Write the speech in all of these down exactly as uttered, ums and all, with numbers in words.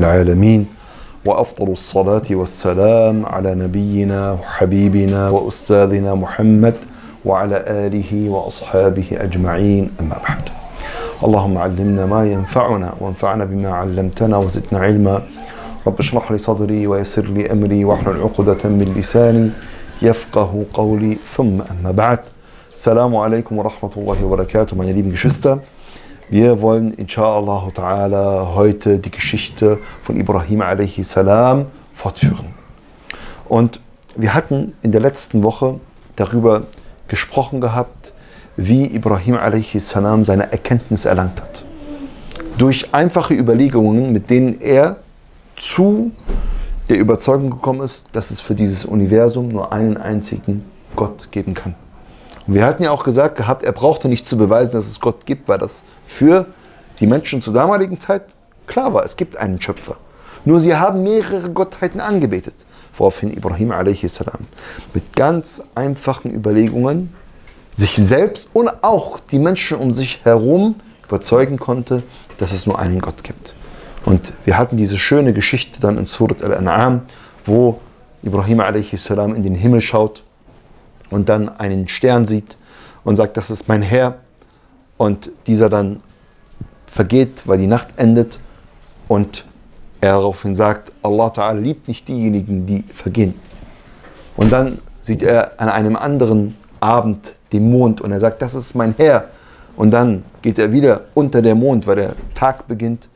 العالمين وأفضل الصلاة والسلام على نبينا وحبيبنا وأستاذنا محمد وعلى آله وأصحابه أجمعين أما بعد اللهم علمنا ما ينفعنا وانفعنا بما علمتنا وزدنا علما رب اشرح لي صدري ويسر لي أمري واحلل عقدة من لساني يفقه قولي ثم أما بعد السلام عليكم ورحمة الله وبركاته meine lieben Geschwister. Wir wollen insha'Allah ta'ala heute die Geschichte von Ibrahim alaihi salam fortführen. Und wir hatten in der letzten Woche darüber gesprochen gehabt, wie Ibrahim alaihi salam seine Erkenntnis erlangt hat. Durch einfache Überlegungen, mit denen er zu der Überzeugung gekommen ist, dass es für dieses Universum nur einen einzigen Gott geben kann. Und wir hatten ja auch gesagt gehabt, er brauchte nicht zu beweisen, dass es Gott gibt, weil das für die Menschen zur damaligen Zeit klar war. Es gibt einen Schöpfer. Nur sie haben mehrere Gottheiten angebetet, woraufhin Ibrahim alaihi salam mit ganz einfachen Überlegungen sich selbst und auch die Menschen um sich herum überzeugen konnte, dass es nur einen Gott gibt. Und wir hatten diese schöne Geschichte dann in Surat al-An'am, wo Ibrahim alaihi salam in den Himmel schaut und dann einen Stern sieht und sagt, das ist mein Herr. Und dieser dann vergeht, weil die Nacht endet. Und er daraufhin sagt, Allah Ta'ala liebt nicht diejenigen, die vergehen. Und dann sieht er an einem anderen Abend den Mond und er sagt, das ist mein Herr. Und dann geht er wieder unter der Mond, weil der Tag beginnt.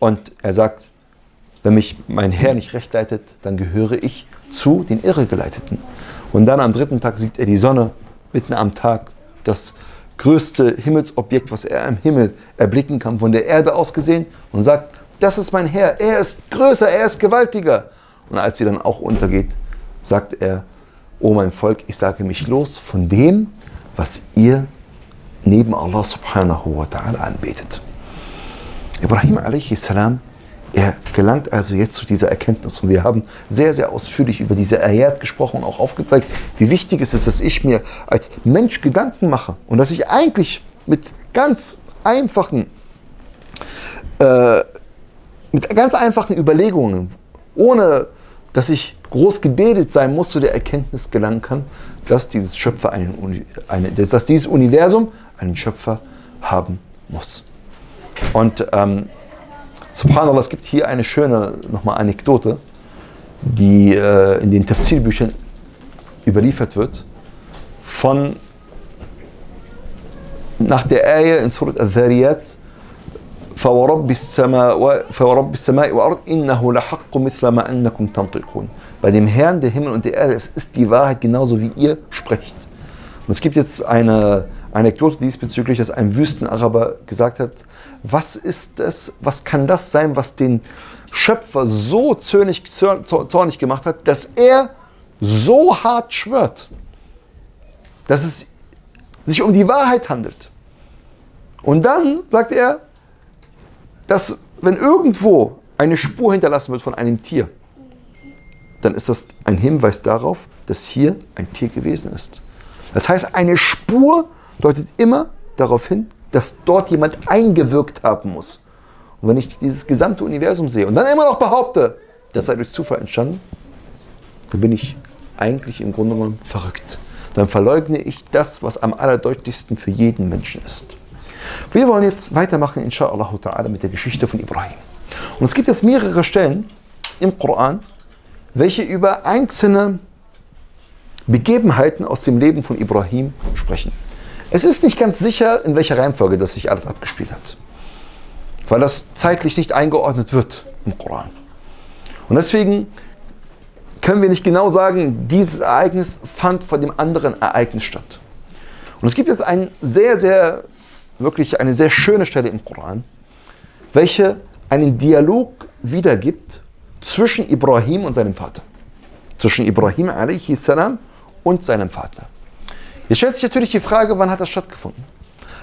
Und er sagt, wenn mich mein Herr nicht recht leitet, dann gehöre ich zu den Irregeleiteten. Und dann am dritten Tag sieht er die Sonne mitten am Tag. Das größte Himmelsobjekt, was er am Himmel erblicken kann, von der Erde aus gesehen. Und sagt, das ist mein Herr, er ist größer, er ist gewaltiger. Und als sie dann auch untergeht, sagt er, O mein Volk, ich sage mich los von dem, was ihr neben Allah subhanahu wa ta'ala anbetet. Ibrahim alaihi salam, er gelangt also jetzt zu dieser Erkenntnis. Und wir haben sehr, sehr ausführlich über diese Ayat gesprochen und auch aufgezeigt, wie wichtig es ist, dass ich mir als Mensch Gedanken mache. Und dass ich eigentlich mit ganz einfachen, äh, mit ganz einfachen Überlegungen, ohne dass ich groß gebetet sein muss, zu der Erkenntnis gelangen kann, dass dieses, Schöpfer einen, eine, dass dieses Universum einen Schöpfer haben muss. Und ähm, subhanallah, es gibt hier eine schöne nochmal Anekdote, die äh, in den Tafsir-Büchern überliefert wird, von nach der Ayah in Surat al-Dhariyat, فَوَرَبِّ السَّمَاءِ وَأَرْضِ إِنَّهُ لَحَقُّ مِثْلَ مَا أَنَّكُمْ تَنْطِقُونَ. Bei dem Herrn der Himmel und der Erde, es ist die Wahrheit genauso wie ihr sprecht. Und es gibt jetzt eine Anekdote diesbezüglich, dass ein Wüstenaraber gesagt hat, was ist das, was kann das sein, was den Schöpfer so zornig, zornig gemacht hat, dass er so hart schwört, dass es sich um die Wahrheit handelt. Und dann sagt er, dass wenn irgendwo eine Spur hinterlassen wird von einem Tier, dann ist das ein Hinweis darauf, dass hier ein Tier gewesen ist. Das heißt, eine Spur deutet immer darauf hin, dass dort jemand eingewirkt haben muss. Und wenn ich dieses gesamte Universum sehe und dann immer noch behaupte, das sei durch Zufall entstanden, dann bin ich eigentlich im Grunde genommen verrückt. Dann verleugne ich das, was am allerdeutlichsten für jeden Menschen ist. Wir wollen jetzt weitermachen, insha'Allah ta'ala, mit der Geschichte von Ibrahim. Und es gibt jetzt mehrere Stellen im Koran, welche über einzelne Begebenheiten aus dem Leben von Ibrahim sprechen. Es ist nicht ganz sicher, in welcher Reihenfolge das sich alles abgespielt hat. Weil das zeitlich nicht eingeordnet wird im Koran. Und deswegen können wir nicht genau sagen, dieses Ereignis fand vor dem anderen Ereignis statt. Und es gibt jetzt ein sehr, sehr, wirklich eine sehr schöne Stelle im Koran, welche einen Dialog wiedergibt zwischen Ibrahim und seinem Vater. Zwischen Ibrahim alaihi salam und seinem Vater. Jetzt stellt sich natürlich die Frage, wann hat das stattgefunden?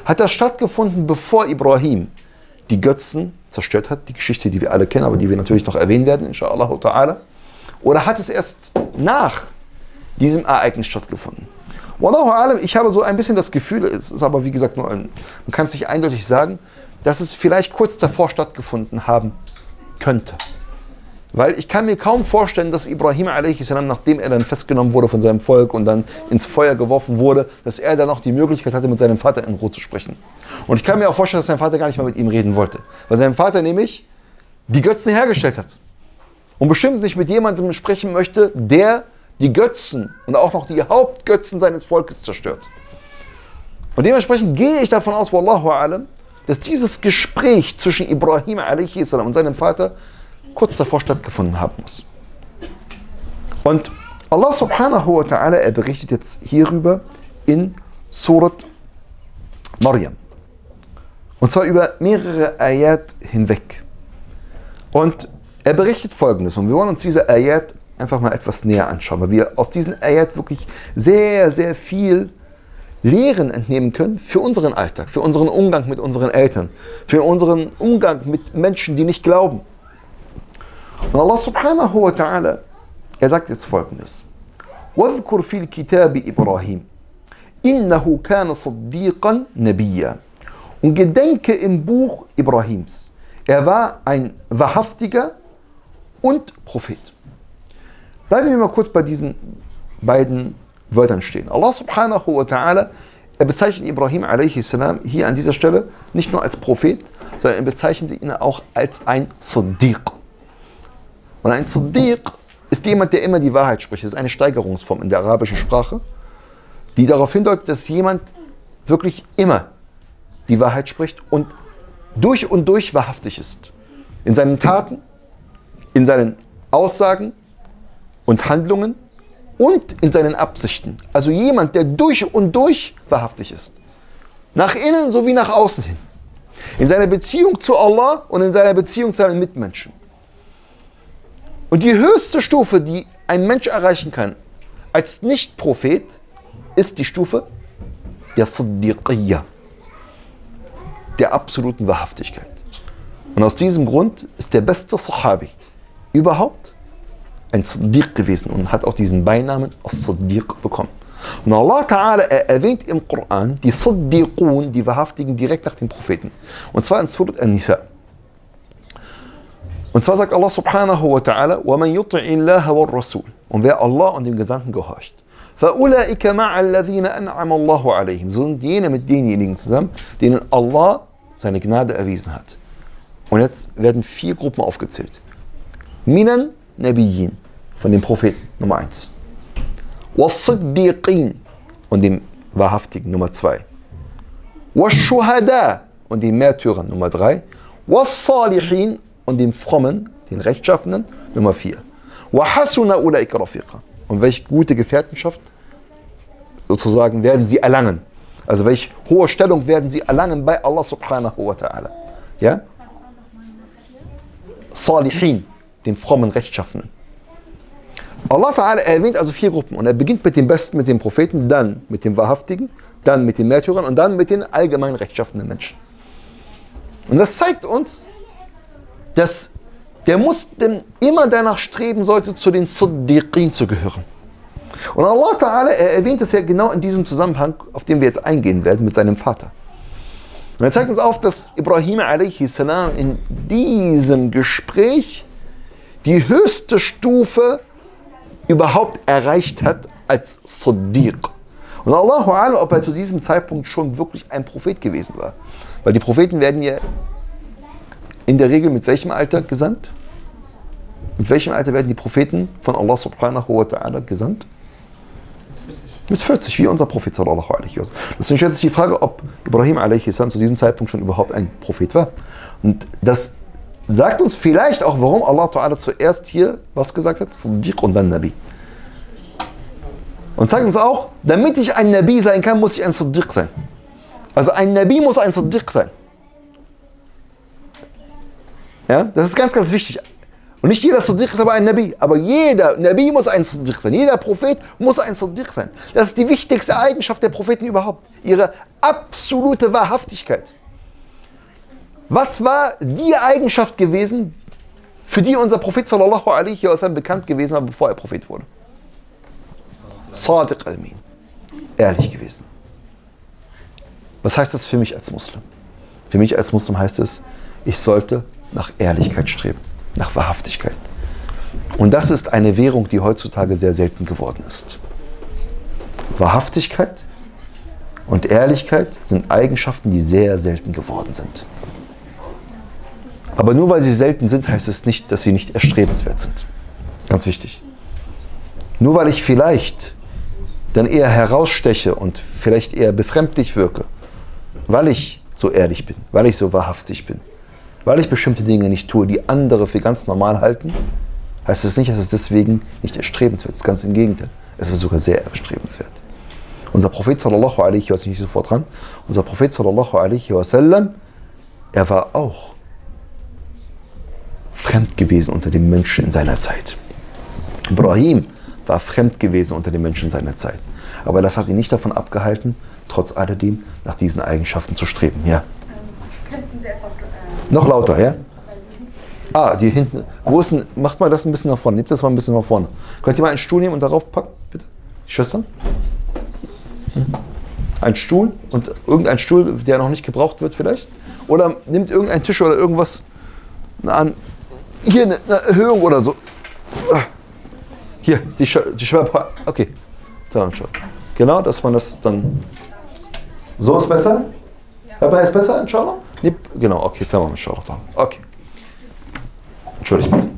Hat das stattgefunden, bevor Ibrahim die Götzen zerstört hat? Die Geschichte, die wir alle kennen, aber die wir natürlich noch erwähnen werden, insha'Allah ta'ala. Oder hat es erst nach diesem Ereignis stattgefunden? Wallahu alam, ich habe so ein bisschen das Gefühl, es ist aber wie gesagt, nur ein, man kann es nicht eindeutig sagen, dass es vielleicht kurz davor stattgefunden haben könnte. Weil ich kann mir kaum vorstellen, dass Ibrahim alaihi salam, nachdem er dann festgenommen wurde von seinem Volk und dann ins Feuer geworfen wurde, dass er dann noch die Möglichkeit hatte, mit seinem Vater in Ruhe zu sprechen. Und ich kann mir auch vorstellen, dass sein Vater gar nicht mal mit ihm reden wollte. Weil sein Vater nämlich die Götzen hergestellt hat. Und bestimmt nicht mit jemandem sprechen möchte, der die Götzen und auch noch die Hauptgötzen seines Volkes zerstört. Und dementsprechend gehe ich davon aus, wallahu alam, dass dieses Gespräch zwischen Ibrahim alaihi salam und seinem Vater kurz davor stattgefunden haben muss. Und Allah subhanahu wa ta'ala, er berichtet jetzt hierüber in Surat Maryam. Und zwar über mehrere Ayat hinweg. Und er berichtet Folgendes. Und wir wollen uns diese Ayat einfach mal etwas näher anschauen, weil wir aus diesen Ayat wirklich sehr, sehr viel Lehren entnehmen können für unseren Alltag, für unseren Umgang mit unseren Eltern, für unseren Umgang mit Menschen, die nicht glauben. Und Allah subhanahu wa ta'ala, er sagt jetzt Folgendes. وَذْكُرْ فِي الْكِتَابِ إِبْرَاهِيمِ إِنَّهُ كَانَ صَدِّيقًا نَبِيًّا. Und gedenke im Buch Ibrahims. Er war ein wahrhaftiger und Prophet. Bleiben wir mal kurz bei diesen beiden Wörtern stehen. Allah subhanahu wa ta'ala, er bezeichnet Ibrahim alaihi salam hier an dieser Stelle nicht nur als Prophet, sondern er bezeichnet ihn auch als ein Siddiq. Und ein Siddiq ist jemand, der immer die Wahrheit spricht. Das ist eine Steigerungsform in der arabischen Sprache, die darauf hindeutet, dass jemand wirklich immer die Wahrheit spricht und durch und durch wahrhaftig ist. In seinen Taten, in seinen Aussagen und Handlungen und in seinen Absichten. Also jemand, der durch und durch wahrhaftig ist. Nach innen sowie nach außen hin. In seiner Beziehung zu Allah und in seiner Beziehung zu seinen Mitmenschen. Und die höchste Stufe, die ein Mensch erreichen kann, als Nicht-Prophet, ist die Stufe der Siddiqiyya, der absoluten Wahrhaftigkeit. Und aus diesem Grund ist der beste Sahabi überhaupt ein Siddiq gewesen und hat auch diesen Beinamen As-Siddiq bekommen. Und Allah Ta'ala erwähnt im Koran die Siddiqun, die Wahrhaftigen, direkt nach den Propheten. Und zwar in Surat An-Nisa. Und zwar sagt Allah subhanahu wa ta'ala, وَمَنْ يُطِعِ اللَّهَ وَالرَّسُولِ. Und wer Allah und dem Gesandten gehorcht, فَأُولَٰئِكَ مَعَ الَّذِينَ أَنْعَمَ اللَّهُ عَلَيْهِمْ. So sind jene mit denjenigen zusammen, denen Allah seine Gnade erwiesen hat. Und jetzt werden vier Gruppen aufgezählt. Minan Nabiyyin, von den Propheten, Nummer eins. وَالصِّدِّقِينَ, und dem Wahrhaftigen, Nummer zwei. وَالشُّهَدَاء, und den Märtyrern, Nummer drei. وَالصَّالِحِينَ, und dem Frommen, den Rechtschaffenen, Nummer vier. Und welche gute Gefährtenschaft sozusagen werden sie erlangen. Also welche hohe Stellung werden sie erlangen bei Allah subhanahu wa ta'ala. Ja? Salihin, den frommen Rechtschaffenen. Allah ta'ala erwähnt also vier Gruppen. Und er beginnt mit dem Besten, mit den Propheten, dann mit dem Wahrhaftigen, dann mit den Märtyrern und dann mit den allgemein rechtschaffenen Menschen. Und das zeigt uns, dass der Muslim immer danach streben sollte, zu den Siddiqin zu gehören. Und Allah Ta'ala, er erwähnt es ja genau in diesem Zusammenhang, auf den wir jetzt eingehen werden, mit seinem Vater. Und er zeigt uns auf, dass Ibrahim alaihi salam in diesem Gespräch die höchste Stufe überhaupt erreicht hat als Siddiq. Und Allahu A'lam, ob er zu diesem Zeitpunkt schon wirklich ein Prophet gewesen war. Weil die Propheten werden ja in der Regel mit welchem Alter gesandt? Mit welchem Alter werden die Propheten von Allah subhanahu wa ta'ala gesandt? Mit vierzig. Mit vierzig, wie unser Prophet sallallahu alaihi wasallam. Deswegen stellt sich die Frage, ob Ibrahim alaihi salam zu diesem Zeitpunkt schon überhaupt ein Prophet war. Und das sagt uns vielleicht auch, warum Allah ta'ala zuerst hier was gesagt hat? Siddiq und dann Nabi. Und zeigt uns auch, damit ich ein Nabi sein kann, muss ich ein Siddiq sein. Also ein Nabi muss ein Siddiq sein. Ja, das ist ganz, ganz wichtig. Und nicht jeder Siddiq ist aber ein Nabi. Aber jeder Nabi muss ein Siddiq sein. Jeder Prophet muss ein Siddiq sein. Das ist die wichtigste Eigenschaft der Propheten überhaupt. Ihre absolute Wahrhaftigkeit. Was war die Eigenschaft gewesen, für die unser Prophet sallallahu alaihi wasallam bekannt gewesen war, bevor er Prophet wurde? Sadiq al-Amin. Ehrlich gewesen. Was heißt das für mich als Muslim? Für mich als Muslim heißt es, ich sollte nach Ehrlichkeit streben, nach Wahrhaftigkeit. Und das ist eine Währung, die heutzutage sehr selten geworden ist. Wahrhaftigkeit und Ehrlichkeit sind Eigenschaften, die sehr selten geworden sind. Aber nur weil sie selten sind, heißt es nicht, dass sie nicht erstrebenswert sind. Ganz wichtig. Nur weil ich vielleicht dann eher heraussteche und vielleicht eher befremdlich wirke, weil ich so ehrlich bin, weil ich so wahrhaftig bin, weil ich bestimmte Dinge nicht tue, die andere für ganz normal halten, heißt es nicht, dass es deswegen nicht erstrebenswert ist. Ganz im Gegenteil. Es ist sogar sehr erstrebenswert. Unser Prophet sallallahu alaihi wasallam, nicht sofort dran, unser Prophet sallallahu alaihi wasallam, er war auch fremd gewesen unter den Menschen in seiner Zeit. Ibrāhīm war fremd gewesen unter den Menschen in seiner Zeit. Aber das hat ihn nicht davon abgehalten, trotz alledem nach diesen Eigenschaften zu streben. Ja. Könnten Sie etwas äh noch lauter, ja? Ah, die hinten. Wo ist ein, macht mal das ein bisschen nach vorne. Nehmt das mal ein bisschen nach vorne. Könnt ihr mal einen Stuhl nehmen und darauf packen, bitte? Die Schwestern? Ein Stuhl und irgendein Stuhl, der noch nicht gebraucht wird vielleicht? Oder nimmt irgendeinen Tisch oder irgendwas an. Hier eine Erhöhung oder so. Hier, die Schwerpa. Okay. Dann schon. Genau, dass man das dann. So ist besser? Dabei ist besser, inshallah? Nee, genau, okay, tamam, inshallah. Okay. Entschuldigung bitte.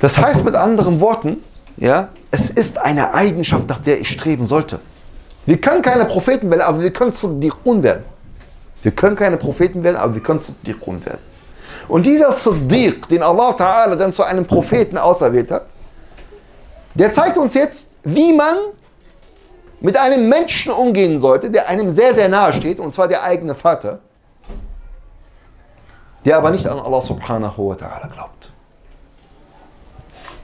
Das heißt mit anderen Worten, ja, es ist eine Eigenschaft, nach der ich streben sollte. Wir können keine Propheten werden, aber wir können Siddiqun werden. Wir können keine Propheten werden, aber wir können Siddiqun werden. Und dieser Siddiq, den Allah Ta'ala dann zu einem Propheten auserwählt hat, der zeigt uns jetzt, wie man mit einem Menschen umgehen sollte, der einem sehr, sehr nahe steht, und zwar der eigene Vater, der aber nicht an Allah Subhanahu wa Ta'ala glaubt.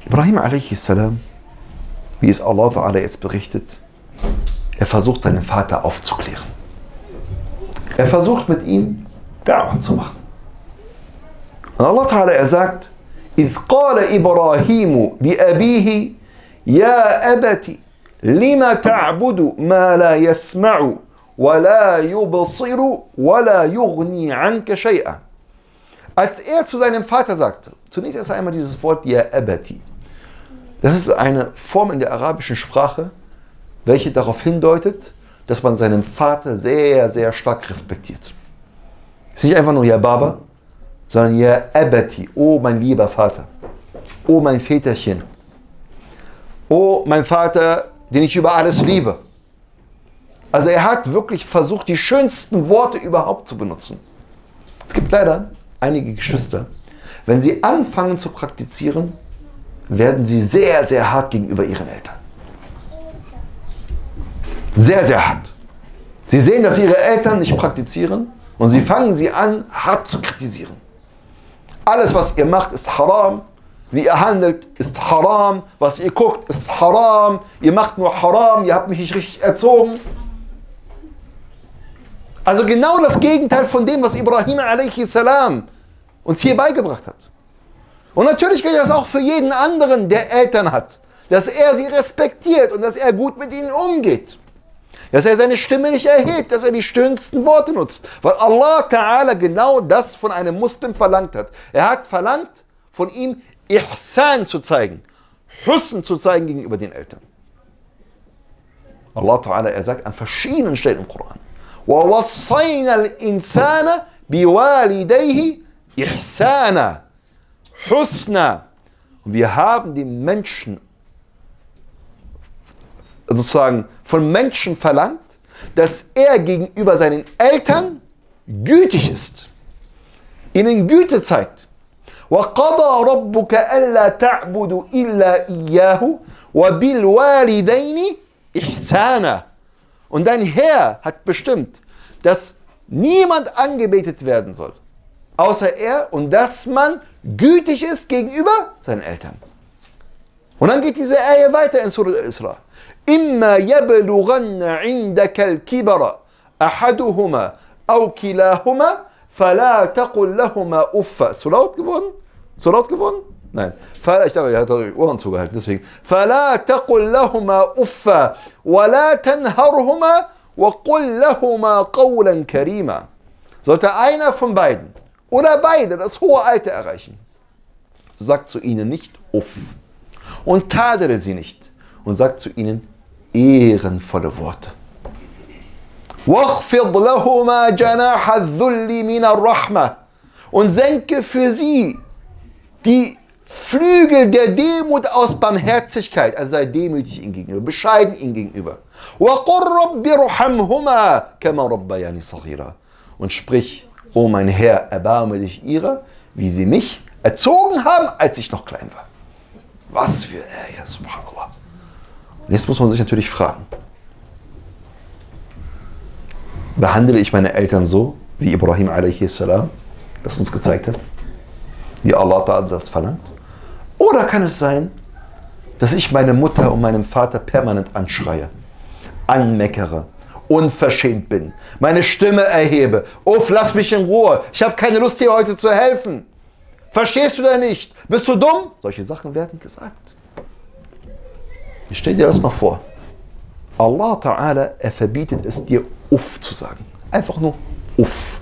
Ibrahim alaihi salam, wie es Allah Ta'ala jetzt berichtet, er versucht seinen Vater aufzuklären. Er versucht mit ihm Da'wah zu machen. Und Allah Ta'ala, er sagt, إِذْ قَالَ إِبْرَاهِيمُ لِأَبِيهِ يَا أَبَتِ لِمَ تَعْبُدُ مَا لَا يَسْمَعُ وَلَا يُبْصِرُ وَلَا يُغْنِي عَنْكَ شَيْئًا. Als er zu seinem Vater sagte, zunächst erst einmal dieses Wort Ya Abati. Das ist eine Form in der arabischen Sprache, welche darauf hindeutet, dass man seinen Vater sehr, sehr stark respektiert. Es ist nicht einfach nur Ya Baba, sondern Ya Abati, oh mein lieber Vater, oh mein Väterchen, oh mein Vater, den ich über alles liebe. Also er hat wirklich versucht, die schönsten Worte überhaupt zu benutzen. Es gibt leider einige Geschwister, wenn sie anfangen zu praktizieren, werden sie sehr, sehr hart gegenüber ihren Eltern. Sehr, sehr hart. Sie sehen, dass ihre Eltern nicht praktizieren und sie fangen sie an, hart zu kritisieren. Alles, was ihr macht, ist haram. Wie ihr handelt, ist haram. Was ihr guckt, ist haram. Ihr macht nur haram. Ihr habt mich nicht richtig erzogen. Also genau das Gegenteil von dem, was Ibrahim alaihi salam uns hier beigebracht hat. Und natürlich gilt das auch für jeden anderen, der Eltern hat, dass er sie respektiert und dass er gut mit ihnen umgeht. Dass er seine Stimme nicht erhebt, dass er die schönsten Worte nutzt. Weil Allah Ta'ala genau das von einem Muslim verlangt hat. Er hat verlangt, von ihm Ihsan zu zeigen, Husn zu zeigen gegenüber den Eltern. Allah Ta'ala, er sagt an verschiedenen Stellen im Koran, وَوَصَّيْنَا الْإِنسَانَ بِوَالِدَيْهِ إِحْسَانًا حُسْنًا. Und wir haben den Menschen sozusagen von Menschen verlangt, dass er gegenüber seinen Eltern gütig ist, ihnen Güte zeigt. وَقَضَى رَبُّكَ أَلَّا تَعْبُدُ إِلَّا إِيَّاهُ وَبِالْوَالِدَيْنِ إِحْسَانًا. Und dein Herr hat bestimmt, dass niemand angebetet werden soll, außer er, und dass man gütig ist gegenüber seinen Eltern. Und dann geht diese Ayah weiter in Surah Al-Isra. إِمَّا يَبْلُغَنَّ عِنْدَكَ الْكِبَرَ أَحَدُهُمَا أَوْ كِلَاهُمَا فَلَا تَقُلْ لَهُمَا أُفَّ. Ist so laut geworden? So laut geworden? Nein. Ich glaube, er hat eure Ohren zugehalten, deswegen. فَلَا تَقُلْ لَهُمَا أُفَّ وَلَا تَنْهَرْهُمَا وَقُلْ لَهُمَا قَوْلًا كَرِيمًا. Sollte einer von beiden oder beide das hohe Alter erreichen, So sagt zu ihnen nicht uff und tadere sie nicht und sagt zu ihnen ehrenvolle Worte. Und senke für sie die Flügel der Demut aus Barmherzigkeit, also sei demütig ihnen gegenüber, bescheiden ihnen gegenüber. Und sprich, o mein Herr, erbarme dich ihrer, wie sie mich erzogen haben, als ich noch klein war. Was für Ayah, subhanallah. Und jetzt muss man sich natürlich fragen, behandle ich meine Eltern so, wie Ibrahim alaihi salam, das uns gezeigt hat, wie Allah Ta'ala das verlangt? Oder kann es sein, dass ich meine Mutter und meinem Vater permanent anschreie, anmeckere, unverschämt bin, meine Stimme erhebe, uff, lass mich in Ruhe, ich habe keine Lust, dir heute zu helfen. Verstehst du da nicht? Bist du dumm? Solche Sachen werden gesagt. Ich stell dir das mal vor. Allah Ta'ala, er verbietet es dir, uff zu sagen. Einfach nur uff.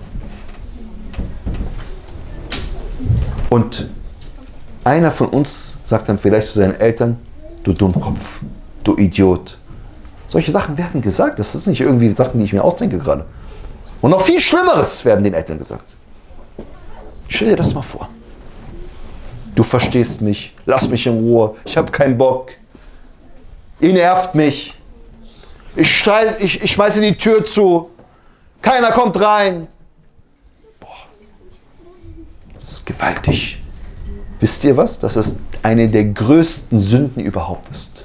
Und einer von uns sagt dann vielleicht zu seinen Eltern, du Dummkopf, du Idiot. Solche Sachen werden gesagt. Das ist nicht irgendwie Sachen, die ich mir ausdenke gerade. Und noch viel Schlimmeres werden den Eltern gesagt. Stell dir das mal vor. Du verstehst mich, lass mich in Ruhe, ich habe keinen Bock. Ihr nervt mich. Ich, schreie, ich, ich schmeiße die Tür zu. Keiner kommt rein. Boah. Das ist gewaltig. Wisst ihr was? Dass es eine der größten Sünden überhaupt ist.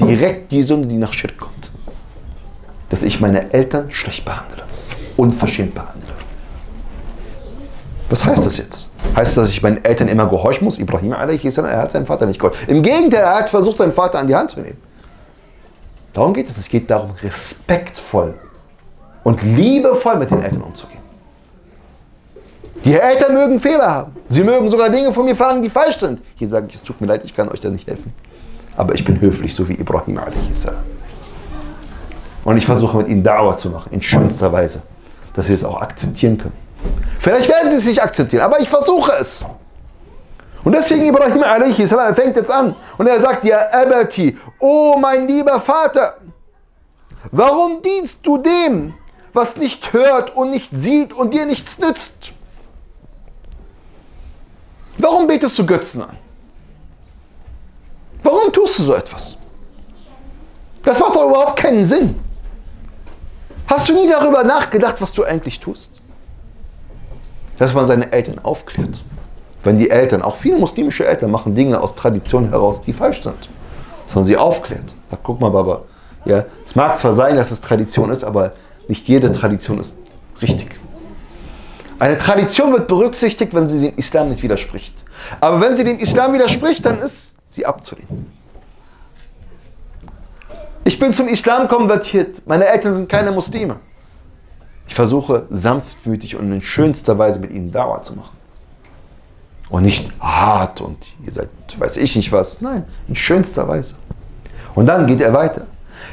Direkt die Sünde, die nach Schirk kommt. Dass ich meine Eltern schlecht behandle. Unverschämt behandle. Was heißt das jetzt? Heißt das, dass ich meinen Eltern immer gehorchen muss? Ibrahim alaihi salam, er hat seinen Vater nicht gehorcht. Im Gegenteil, er hat versucht, seinen Vater an die Hand zu nehmen. Darum geht es. Es geht darum, respektvoll und liebevoll mit den Eltern umzugehen. Die Eltern mögen Fehler haben. Sie mögen sogar Dinge von mir verlangen, die falsch sind. Hier sage ich, es tut mir leid, ich kann euch da nicht helfen. Aber ich bin höflich, so wie Ibrahim alaihi salam. Und ich versuche mit ihnen Da'wah zu machen, in schönster Weise. Dass sie es auch akzeptieren können. Vielleicht werden sie es nicht akzeptieren, aber ich versuche es. Und deswegen Ibrahim alaihi salam, er fängt jetzt an. Und er sagt, ja Abati, oh mein lieber Vater, warum dienst du dem, was nicht hört und nicht sieht und dir nichts nützt? Warum betest du Götzen an? Warum tust du so etwas? Das macht doch überhaupt keinen Sinn. Hast du nie darüber nachgedacht, was du eigentlich tust? Dass man seine Eltern aufklärt. Wenn die Eltern, auch viele muslimische Eltern, machen Dinge aus Tradition heraus, die falsch sind. Dass man sie aufklärt. Sag, guck mal, Baba, ja, es mag zwar sein, dass es Tradition ist, aber nicht jede Tradition ist richtig. Eine Tradition wird berücksichtigt, wenn sie dem Islam nicht widerspricht. Aber wenn sie dem Islam widerspricht, dann ist sie abzulehnen. Ich bin zum Islam konvertiert. Meine Eltern sind keine Muslime. Ich versuche sanftmütig und in schönster Weise mit ihnen Da'wah zu machen. Und nicht hart und ihr seid, weiß ich nicht was. Nein, in schönster Weise. Und dann geht er weiter.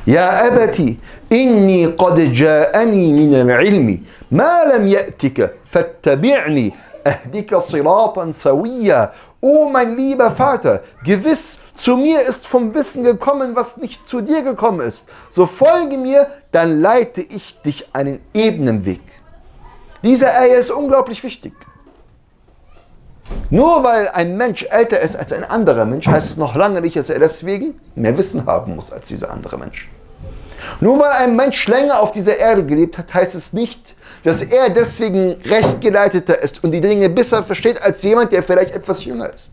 Ja Abati, inni qad ja'ani min al-ilmi, ma lam ya'tika, fattabi'ni, ahdika siratan sawiyya. O mein lieber Vater, gewiss, zu mir ist vom Wissen gekommen, was nicht zu dir gekommen ist. So folge mir, dann leite ich dich einen ebenen Weg. Diese Ayah ist unglaublich wichtig. Nur weil ein Mensch älter ist als ein anderer Mensch, heißt es noch lange nicht, dass er deswegen mehr Wissen haben muss als dieser andere Mensch. Nur weil ein Mensch länger auf dieser Erde gelebt hat, heißt es nicht, dass er deswegen rechtgeleiteter ist und die Dinge besser versteht als jemand, der vielleicht etwas jünger ist.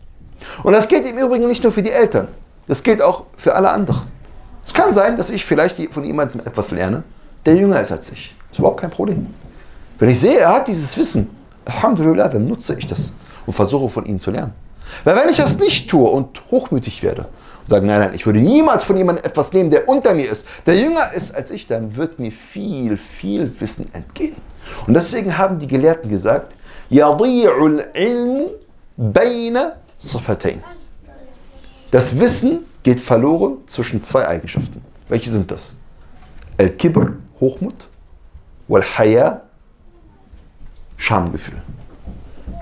Und das gilt im Übrigen nicht nur für die Eltern, das gilt auch für alle anderen. Es kann sein, dass ich vielleicht von jemandem etwas lerne, der jünger ist als ich. Das ist überhaupt kein Problem. Wenn ich sehe, er hat dieses Wissen, Alhamdulillah, dann nutze ich das. Und versuche von ihnen zu lernen. Weil wenn ich das nicht tue und hochmütig werde und sage, nein, nein, ich würde niemals von jemandem etwas nehmen, der unter mir ist, der jünger ist als ich, dann wird mir viel, viel Wissen entgehen. Und deswegen haben die Gelehrten gesagt, yadi'ul ilm bayna sifatayn. Das Wissen geht verloren zwischen zwei Eigenschaften. Welche sind das? Al-Kibr, Hochmut, wal-Haya, Schamgefühl.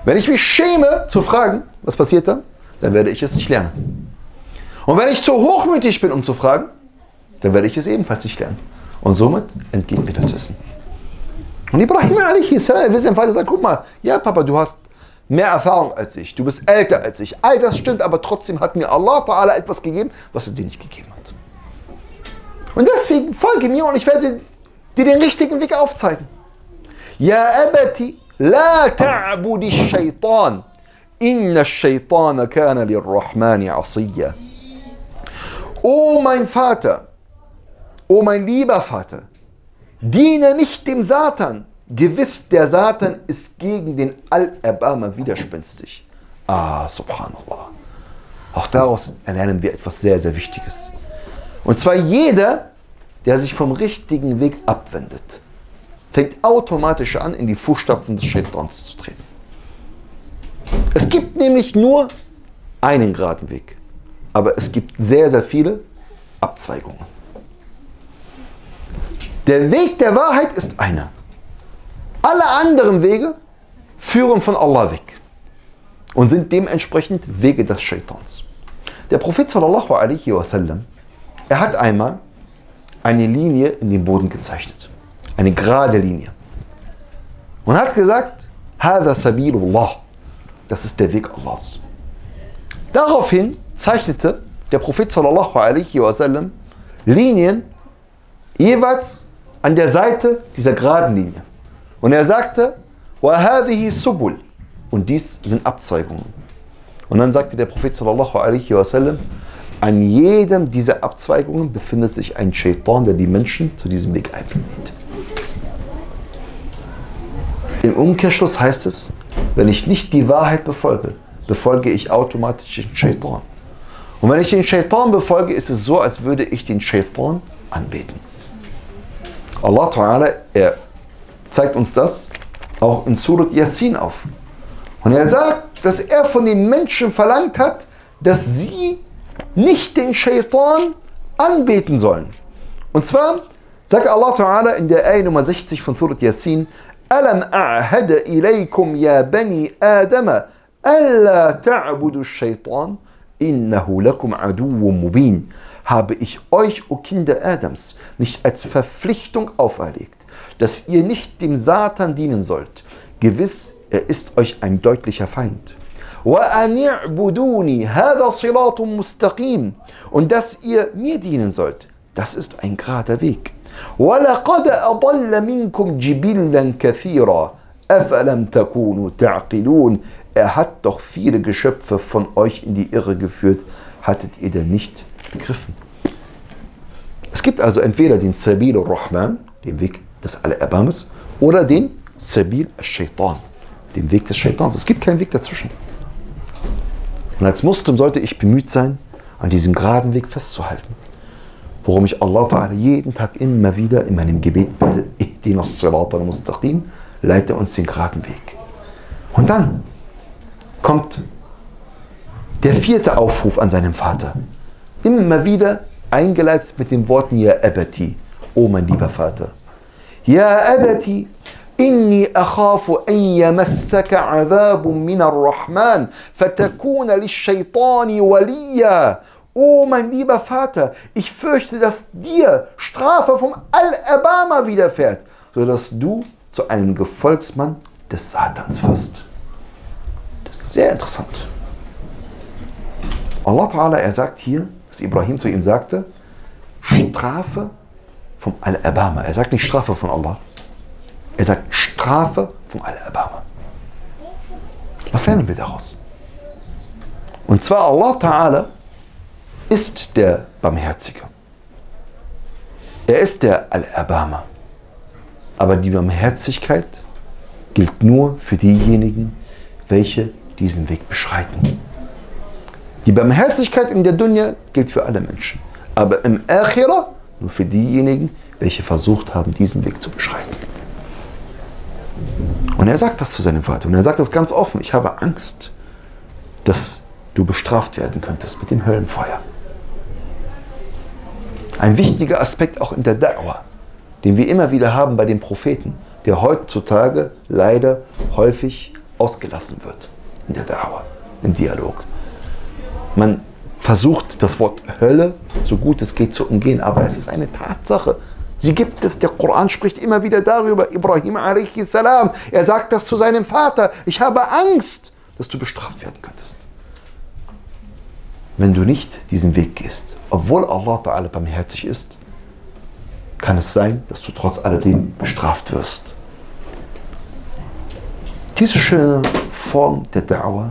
Wenn ich mich schäme zu fragen, was passiert dann? dann werde ich es nicht lernen. Und wenn ich zu hochmütig bin, um zu fragen, dann werde ich es ebenfalls nicht lernen. Und somit entgeht mir das Wissen. Und Ibrahim a s. sein Vater sagt, guck mal, ja Papa, du hast mehr Erfahrung als ich, du bist älter als ich, all das stimmt, aber trotzdem hat mir Allah Ta'ala etwas gegeben, was er dir nicht gegeben hat. Und deswegen folge mir und ich werde dir den richtigen Weg aufzeigen. Ja Abati, la ta'budi shaytan, inna shaytana kana lirrahmani asiyya. O mein Vater, o mein lieber Vater, diene nicht dem Satan. Gewiss, der Satan ist gegen den Allerbarmer widerspenstig. Ah, subhanallah. Auch daraus erlernen wir etwas sehr, sehr Wichtiges. Und zwar jeder, der sich vom richtigen Weg abwendet, fängt automatisch an, in die Fußstapfen des Scheitans zu treten. Es gibt nämlich nur einen geraden Weg. Aber es gibt sehr, sehr viele Abzweigungen. Der Weg der Wahrheit ist einer. Alle anderen Wege führen von Allah weg und sind dementsprechend Wege des Shaitans. Der Prophet sallallahu alaihi wasallam, er hat einmal eine Linie in den Boden gezeichnet, eine gerade Linie, und hat gesagt, Hada sabilullah, das ist der Weg Allahs. Daraufhin zeichnete der Prophet sallallahu alaihi wasallam Linien jeweils an der Seite dieser geraden Linie. Und er sagte, وَهَذِهِ سُبُلْ. Und dies sind Abzweigungen. Und dann sagte der Prophet sallallahu alaihi wasallam, an jedem dieser Abzweigungen befindet sich ein Shaitan, der die Menschen zu diesem Weg einlädt. Im Umkehrschluss heißt es, wenn ich nicht die Wahrheit befolge, befolge ich automatisch den Shaitan. Und wenn ich den Shaitan befolge, ist es so, als würde ich den Shaitan anbeten. Allah Ta'ala, er zeigt uns das auch in Surat Yasin auf. Und er sagt, dass er von den Menschen verlangt hat, dass sie nicht den Shaitan anbeten sollen. Und zwar sagt Allah Ta'ala in der Ayah Nummer sechzig von Surat Yasin, Alam a'hada ilaykum ya bani Adama, alla ta'budu shaitan, innahu lakum aduwwun mubin. Habe ich euch, o Kinder Adams, nicht als Verpflichtung auferlegt, dass ihr nicht dem Satan dienen sollt. Gewiss, er ist euch ein deutlicher Feind. Und dass ihr mir dienen sollt, das ist ein gerader Weg. Er hat doch viele Geschöpfe von euch in die Irre geführt, hattet ihr denn nicht begriffen? Es gibt also entweder den Sabil al-Rahman, den Weg des Allerbarmers, oder den Sabil al-Shaitan, den Weg des Shaitans. Es gibt keinen Weg dazwischen. Und als Muslim sollte ich bemüht sein, an diesem geraden Weg festzuhalten, worum ich Allah Ta'ala jeden Tag immer wieder in meinem Gebet bitte, ihdinas sirata al-mustaqim, leite uns den geraden Weg. Und dann kommt der vierte Aufruf an seinem Vater, immer wieder eingeleitet mit den Worten Ya Abati, oh mein lieber Vater. Ya Abati, inni akhafu an yamassaka azabun min ar-Rahman, fatakuna lish-Shaytani waliya. Oh mein lieber Vater, ich fürchte, dass dir Strafe vom Allerbarmer widerfährt, sodass du zu einem Gefolgsmann des Satans wirst. Das ist sehr interessant. Allah Ta'ala, er sagt hier, dass Ibrahim zu ihm sagte, Strafe vom Al-Abama. Er sagt nicht Strafe von Allah. Er sagt Strafe vom Al-Abama. Was lernen wir daraus? Und zwar Allah Ta'ala ist der Barmherzige. Er ist der Al-Abama. Aber die Barmherzigkeit gilt nur für diejenigen, welche diesen Weg beschreiten. Die Barmherzigkeit in der Dunya gilt für alle Menschen, aber im Akhira nur für diejenigen, welche versucht haben, diesen Weg zu beschreiten. Und er sagt das zu seinem Vater und er sagt das ganz offen, ich habe Angst, dass du bestraft werden könntest mit dem Höllenfeuer. Ein wichtiger Aspekt auch in der Da'wah, den wir immer wieder haben bei den Propheten, der heutzutage leider häufig ausgelassen wird in der Da'wah, im Dialog. Man versucht, das Wort Hölle so gut es geht zu umgehen, aber es ist eine Tatsache. Sie gibt es, der Koran spricht immer wieder darüber. Ibrahim alaihi salam, er sagt das zu seinem Vater: Ich habe Angst, dass du bestraft werden könntest, wenn du nicht diesen Weg gehst. Obwohl Allah Ta'ala barmherzig ist, kann es sein, dass du trotz alledem bestraft wirst. Diese schöne Form der Da'wah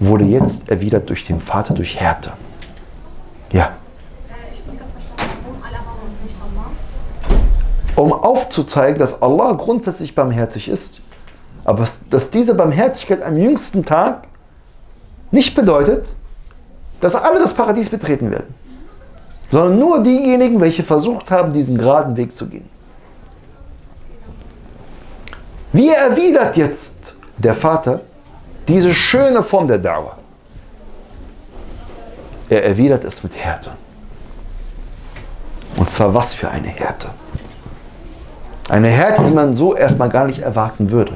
wurde jetzt erwidert durch den Vater, durch Härte. Ja. Um aufzuzeigen, dass Allah grundsätzlich barmherzig ist, aber dass diese Barmherzigkeit am jüngsten Tag nicht bedeutet, dass alle das Paradies betreten werden, sondern nur diejenigen, welche versucht haben, diesen geraden Weg zu gehen. Wie erwidert jetzt der Vater diese schöne Form der Da'wah? Er erwidert es mit Härte. Und zwar was für eine Härte? Eine Härte, die man so erstmal gar nicht erwarten würde.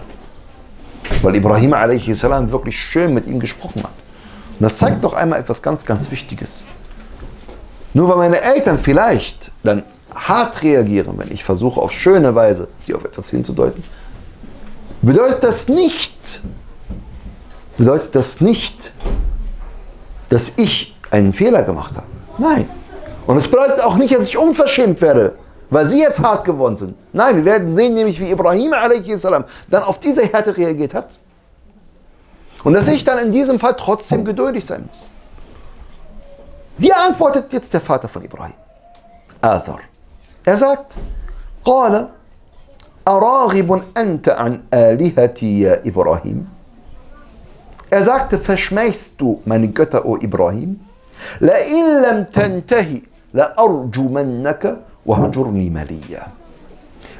Weil Ibrahim alaihi salam wirklich schön mit ihm gesprochen hat. Und das zeigt doch einmal etwas ganz, ganz Wichtiges. Nur weil meine Eltern vielleicht dann hart reagieren, wenn ich versuche, auf schöne Weise sie auf etwas hinzudeuten, bedeutet das nicht, bedeutet das nicht, dass ich einen Fehler gemacht habe. Nein. Und es bedeutet auch nicht, dass ich unverschämt werde, weil sie jetzt hart geworden sind. Nein, wir werden sehen, nämlich wie Ibrahim alaihi salam dann auf diese Härte reagiert hat. Und dass ich dann in diesem Fall trotzdem geduldig sein muss. Wie antwortet jetzt der Vater von Ibrahim? Azar. Er sagt: Qala, araghibun anta an alihati ya Ibrahim. Er sagte: Verschmähst du meine Götter, o Ibrahim? La in lam tantahi la arjumannaka wahjurni maliya.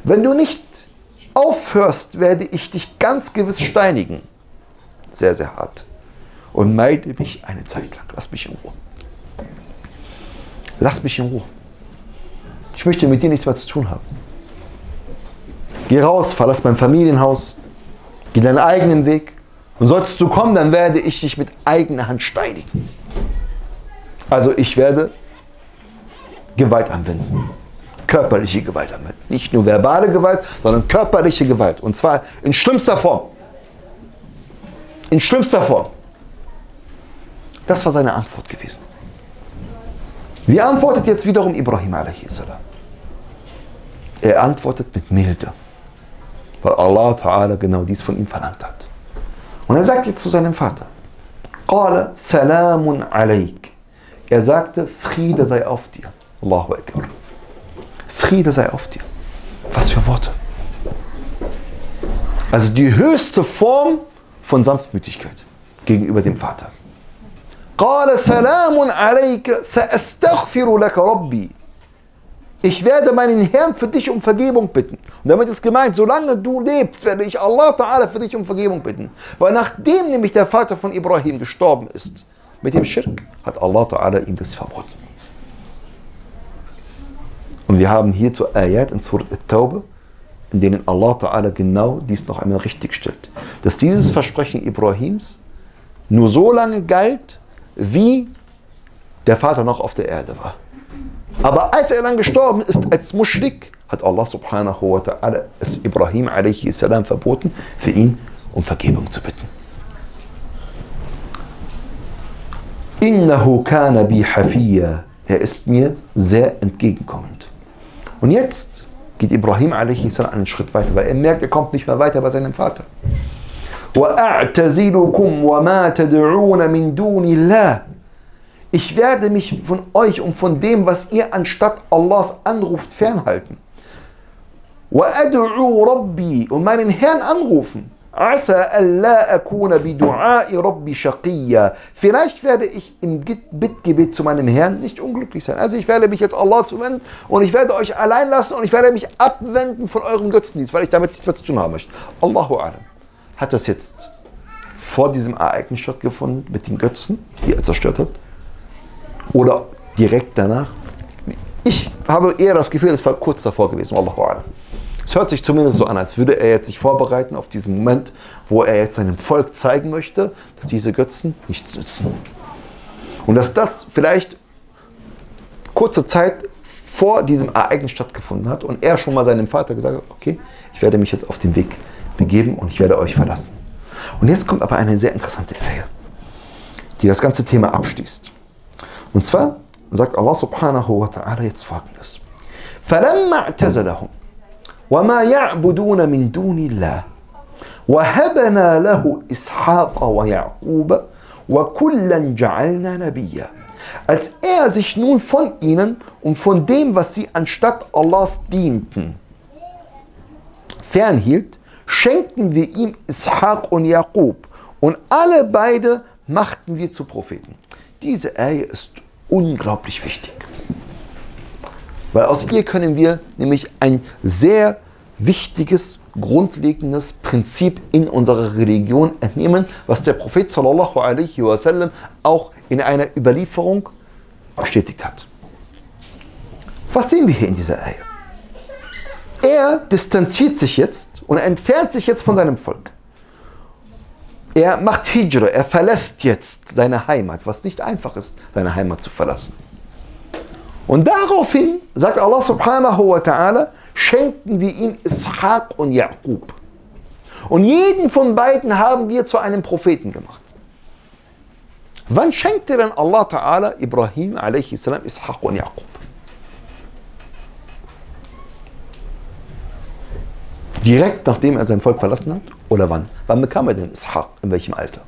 Wenn du nicht aufhörst, werde ich dich ganz gewiss steinigen. Sehr, sehr hart. Und meide mich eine Zeit lang. Lass mich in Ruhe. Lass mich in Ruhe. Ich möchte mit dir nichts mehr zu tun haben. Geh raus, verlass mein Familienhaus. Geh deinen eigenen Weg. Und solltest du kommen, dann werde ich dich mit eigener Hand steinigen. Also ich werde Gewalt anwenden. Körperliche Gewalt anwenden. Nicht nur verbale Gewalt, sondern körperliche Gewalt. Und zwar in schlimmster Form. In schlimmster Form. Das war seine Antwort gewesen. Wie antwortet jetzt wiederum Ibrahim alaihi salam? Er antwortet mit Milde, weil Allah Ta'ala genau dies von ihm verlangt hat. Und er sagt jetzt zu seinem Vater: Qala salamun alaik. Er sagte: Friede sei auf dir. Allahu Akbar. Friede sei auf dir. Was für Worte. Also die höchste Form von Sanftmütigkeit gegenüber dem Vater. Ich werde meinen Herrn für dich um Vergebung bitten. Und damit ist gemeint, solange du lebst, werde ich Allah Ta'ala für dich um Vergebung bitten. Weil nachdem nämlich der Vater von Ibrahim gestorben ist, mit dem Schirk, hat Allah Ta'ala ihm das verboten. Und wir haben hierzu Ayat in Surat At-Tawbah, in denen Allah Ta'ala genau dies noch einmal richtig stellt. Dass dieses Versprechen Ibrahims nur so lange galt, wie der Vater noch auf der Erde war. Aber als er dann gestorben ist als Muschrik, hat Allah subhanahu wa ta'ala es Ibrahim alaihi salam verboten, für ihn um Vergebung zu bitten. Innahu kana bi hafiyya. Er ist mir sehr entgegenkommend. Und jetzt geht Ibrahim alaihi salam einen Schritt weiter, weil er merkt, er kommt nicht mehr weiter bei seinem Vater. Ich werde mich von euch und von dem, was ihr anstatt Allahs anruft, fernhalten. Und meinen Herrn anrufen. Vielleicht werde ich im Bittgebet zu meinem Herrn nicht unglücklich sein. Also ich werde mich jetzt Allah zuwenden und ich werde euch allein lassen und ich werde mich abwenden von eurem Götzendienst, weil ich damit nichts mehr zu tun haben möchte. Allahu A'lam. Hat das jetzt vor diesem Ereignis stattgefunden mit den Götzen, die er zerstört hat? Oder direkt danach? Ich habe eher das Gefühl, es war kurz davor gewesen. Allahu A'lam. Es hört sich zumindest so an, als würde er jetzt sich vorbereiten auf diesen Moment, wo er jetzt seinem Volk zeigen möchte, dass diese Götzen nichts nützen. Und dass das vielleicht kurze Zeit vor diesem Ereignis stattgefunden hat und er schon mal seinem Vater gesagt hat, okay, ich werde mich jetzt auf den Weg begeben und ich werde euch verlassen. Und jetzt kommt aber eine sehr interessante Aya, die das ganze Thema abschließt. Und zwar sagt Allah subhanahu wa ta'ala jetzt folgendes. فَلَمَّا اعْتَزَلَهُمْ وَمَا يَعْبُدُونَ مِن دُونِ اللَّهِ وَهَبَنَا لَهُ إِسْحَاقَ وَيَعْقُوبَ وَكُلًّا جَعَلْنَا نَبِيًّا. Als er sich nun von ihnen und von dem, was sie anstatt Allahs dienten, fernhielt, schenkten wir ihm Ishaq und Jakub und alle beide machten wir zu Propheten. Diese Aya ist unglaublich wichtig, weil aus ihr können wir nämlich ein sehr wichtiges, grundlegendes Prinzip in unserer Religion entnehmen, was der Prophet sallallahu alaihi wasallam auch in einer Überlieferung bestätigt hat. Was sehen wir hier in dieser Aya? Er distanziert sich jetzt und entfernt sich jetzt von seinem Volk. Er macht Hijra, er verlässt jetzt seine Heimat, was nicht einfach ist, seine Heimat zu verlassen. Und daraufhin sagt Allah subhanahu wa ta'ala, schenkten wir ihm Ishaq und Yaqub. Und jeden von beiden haben wir zu einem Propheten gemacht. Wann schenkte denn Allah ta'ala Ibrahim alaihi salam Ishaq und Yaqub? Direkt nachdem er sein Volk verlassen hat? Oder wann? Wann bekam er denn Ishaq? In welchem Alter?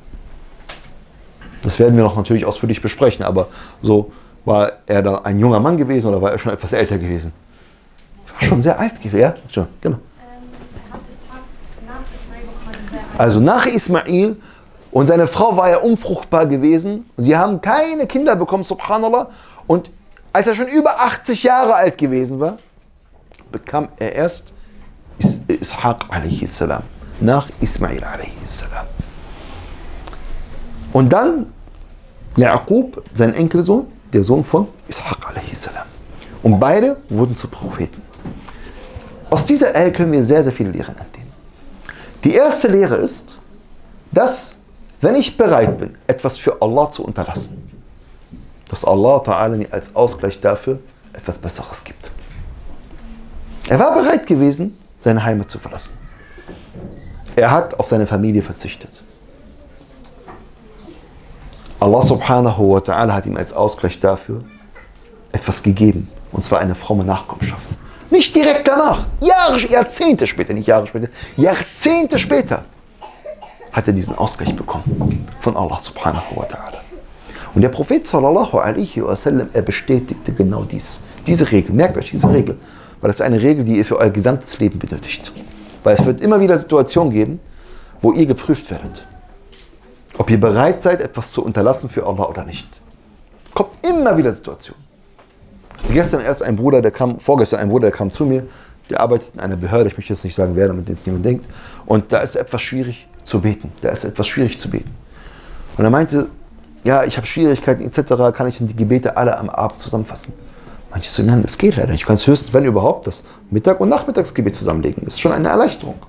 Das werden wir noch natürlich ausführlich besprechen, aber so... War er da ein junger Mann gewesen oder war er schon etwas älter gewesen? War schon sehr alt gewesen, ja? Schon, genau. Also nach Ismail, und seine Frau war ja unfruchtbar gewesen und sie haben keine Kinder bekommen, subhanallah. Und als er schon über achtzig Jahre alt gewesen war, bekam er erst Ishaq alaihi salam, nach Ismail alaihi salam. Und dann Yaqub, sein Enkelsohn, der Sohn von Ishaq alaihi salam. Und beide wurden zu Propheten. Aus dieser Aya können wir sehr, sehr viele Lehren entnehmen. Die erste Lehre ist, dass, wenn ich bereit bin, etwas für Allah zu unterlassen, dass Allah ta'ala mir als Ausgleich dafür etwas Besseres gibt. Er war bereit gewesen, seine Heimat zu verlassen. Er hat auf seine Familie verzichtet. Allah subhanahu wa ta'ala hat ihm als Ausgleich dafür etwas gegeben. Und zwar eine fromme Nachkommenschaft. Nicht direkt danach, Jahre, Jahrzehnte später, nicht Jahre später, Jahrzehnte später hat er diesen Ausgleich bekommen von Allah subhanahu wa ta'ala. Und der Prophet sallallahu alaihi wasallam, er bestätigte genau dies. Diese Regel, merkt euch diese Regel, weil das ist eine Regel, die ihr für euer gesamtes Leben benötigt. Weil es wird immer wieder Situationen geben, wo ihr geprüft werdet, ob ihr bereit seid, etwas zu unterlassen für Allah oder nicht. Kommt immer wieder Situation. Gestern erst ein Bruder, der kam, vorgestern ein Bruder, der kam zu mir, der arbeitet in einer Behörde, ich möchte jetzt nicht sagen wer, damit jetzt niemand denkt, und da ist etwas schwierig zu beten, da ist etwas schwierig zu beten. Und er meinte, ja, ich habe Schwierigkeiten et cetera, kann ich denn die Gebete alle am Abend zusammenfassen? Manche so, nein, das geht leider nicht, ich kann es höchstens, wenn überhaupt, das Mittag- und Nachmittagsgebet zusammenlegen, das ist schon eine Erleichterung.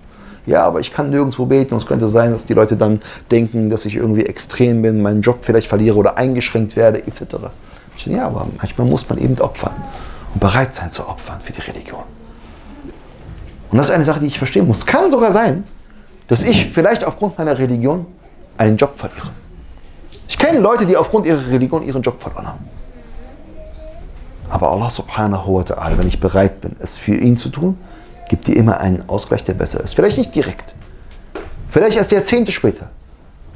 Ja, aber ich kann nirgendwo beten und es könnte sein, dass die Leute dann denken, dass ich irgendwie extrem bin, meinen Job vielleicht verliere oder eingeschränkt werde, et cetera. Ja, aber manchmal muss man eben opfern und bereit sein zu opfern für die Religion. Und das ist eine Sache, die ich verstehen muss. Kann sogar sein, dass ich vielleicht aufgrund meiner Religion einen Job verliere. Ich kenne Leute, die aufgrund ihrer Religion ihren Job verloren haben. Aber Allah subhanahu wa ta'ala, wenn ich bereit bin, es für ihn zu tun, gibt dir immer einen Ausgleich, der besser ist. Vielleicht nicht direkt. Vielleicht erst Jahrzehnte später.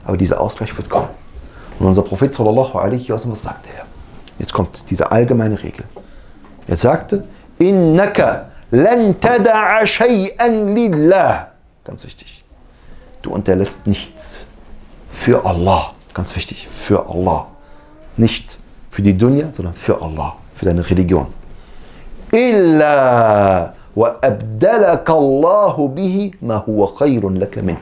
Aber dieser Ausgleich wird kommen. Und unser Prophet sallallahu alaihi wasallam, was sagte er? Jetzt kommt diese allgemeine Regel. Er sagte, innaka lan tada'a shay'an lillah. Ganz wichtig. Du unterlässt nichts. Für Allah. Ganz wichtig. Für Allah. Nicht für die Dunya, sondern für Allah. Für deine Religion. Illa وَأَبْدَلَكَ اللَّهُ بِهِ مَا هُوَ خَيْرٌ لَكَ مِنْ.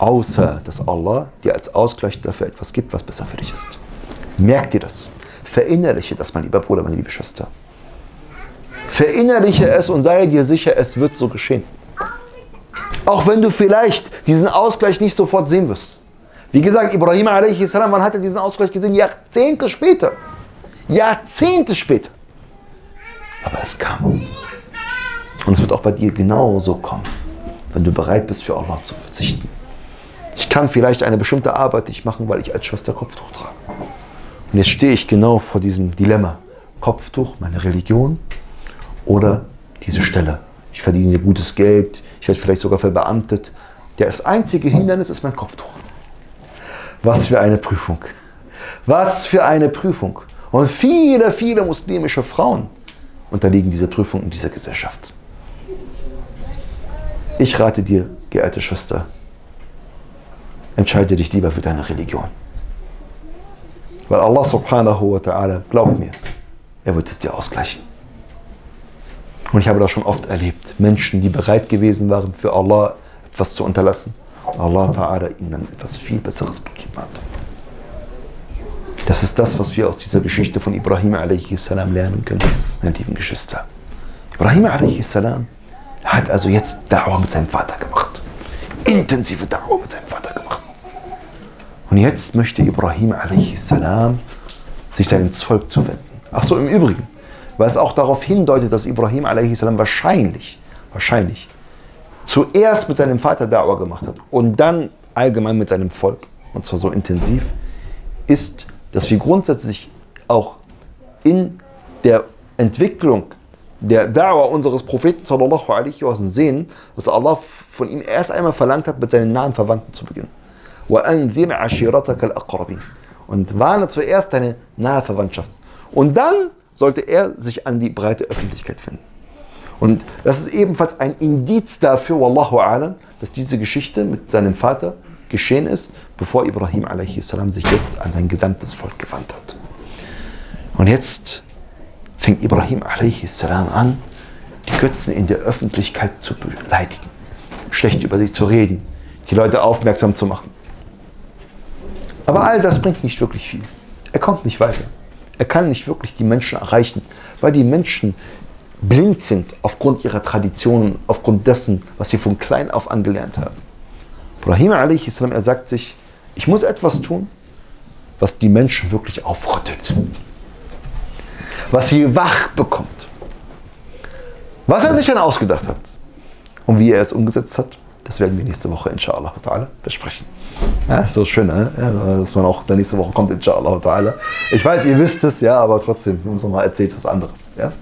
Außer, dass Allah dir als Ausgleich dafür etwas gibt, was besser für dich ist. Merk dir das. Verinnerliche das, mein lieber Bruder, meine liebe Schwester. Verinnerliche es und sei dir sicher, es wird so geschehen. Auch wenn du vielleicht diesen Ausgleich nicht sofort sehen wirst. Wie gesagt, Ibrahim alaihi salam, wann hat er diesen Ausgleich gesehen? Jahrzehnte später. Jahrzehnte später. Aber es kam. Und es wird auch bei dir genauso kommen, wenn du bereit bist, für Allah zu verzichten. Ich kann vielleicht eine bestimmte Arbeit nicht machen, weil ich als Schwester Kopftuch trage. Und jetzt stehe ich genau vor diesem Dilemma. Kopftuch, meine Religion oder diese Stelle. Ich verdiene hier gutes Geld, ich werde vielleicht sogar verbeamtet. Das einzige Hindernis ist mein Kopftuch. Was für eine Prüfung. Was für eine Prüfung. Und viele, viele muslimische Frauen unterliegen dieser Prüfung in dieser Gesellschaft. Ich rate dir, geehrte Schwester, entscheide dich lieber für deine Religion. Weil Allah subhanahu wa ta'ala, glaub mir, er wird es dir ausgleichen. Und ich habe das schon oft erlebt. Menschen, die bereit gewesen waren, für Allah etwas zu unterlassen. Allah ta'ala ihnen dann etwas viel Besseres gegeben hat. Das ist das, was wir aus dieser Geschichte von Ibrahim alaihi salam lernen können, meine lieben Geschwister. Ibrahim alaihi salam hat also jetzt Da'wah mit seinem Vater gemacht. Intensive Da'wah mit seinem Vater gemacht. Und jetzt möchte Ibrahim alaihi salam sich seinem Volk zuwenden. Achso, im Übrigen, weil es auch darauf hindeutet, dass Ibrahim alaihi salam wahrscheinlich, wahrscheinlich zuerst mit seinem Vater Da'wah gemacht hat und dann allgemein mit seinem Volk, und zwar so intensiv, ist, dass wir grundsätzlich auch in der Entwicklung der Da'wah unseres Propheten sallallahu alaihi wasallam sehen, dass Allah von ihm erst einmal verlangt hat, mit seinen nahen Verwandten zu beginnen. Und warne zuerst deine nahe Verwandtschaft. Und dann sollte er sich an die breite Öffentlichkeit wenden. Und das ist ebenfalls ein Indiz dafür, wallahu alam, dass diese Geschichte mit seinem Vater geschehen ist, bevor Ibrahim alaihi salam sich jetzt an sein gesamtes Volk gewandt hat. Und jetzt fängt Ibrahim alaihi salam an, die Götzen in der Öffentlichkeit zu beleidigen, schlecht über sie zu reden, die Leute aufmerksam zu machen. Aber all das bringt nicht wirklich viel. Er kommt nicht weiter. Er kann nicht wirklich die Menschen erreichen, weil die Menschen blind sind aufgrund ihrer Traditionen, aufgrund dessen, was sie von klein auf angelernt haben. Ibrahim alaihi salam, er sagt sich, ich muss etwas tun, was die Menschen wirklich aufrüttelt. Was sie wach bekommt. Was er sich dann ausgedacht hat und wie er es umgesetzt hat, das werden wir nächste Woche inshallah ta'ala besprechen. Ja, so schön, ne? Ja, dass man auch dann nächste Woche kommt, inshallah ta'ala. Ich weiß, ihr wisst es, ja, aber trotzdem, wir müssen noch mal erzählt was anderes. Ja?